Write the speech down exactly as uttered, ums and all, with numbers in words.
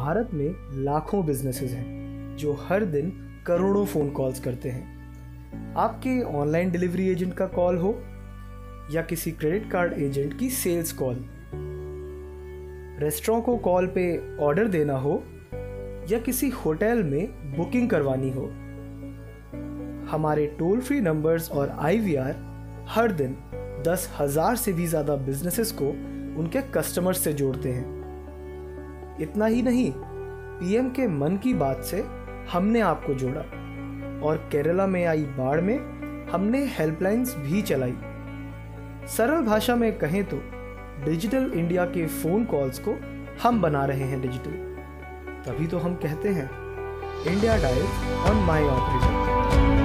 भारत में लाखों बिजनेसेस हैं जो हर दिन करोड़ों फ़ोन कॉल्स करते हैं। आपके ऑनलाइन डिलीवरी एजेंट का कॉल हो या किसी क्रेडिट कार्ड एजेंट की सेल्स कॉल, रेस्टोरेंट को कॉल पे ऑर्डर देना हो या किसी होटल में बुकिंग करवानी हो, हमारे टोल फ्री नंबर्स और आई वी आर हर दिन दस हज़ार से भी ज़्यादा बिजनेसेस को उनके कस्टमर्स से जोड़ते हैं। इतना ही नहीं, पी एम के मन की बात से हमने आपको जोड़ा और केरला में आई बाढ़ में हमने हेल्पलाइंस भी चलाई। सरल भाषा में कहें तो डिजिटल इंडिया के फ़ोन कॉल्स को हम बना रहे हैं डिजिटल। तभी तो हम कहते हैं India dial on my operator.